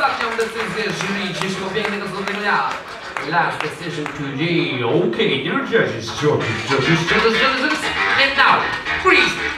ostatnią decyzję jury dzisiejszego pięknego złotego dnia. Last decision today. Okay, dear judges, and now, freeze.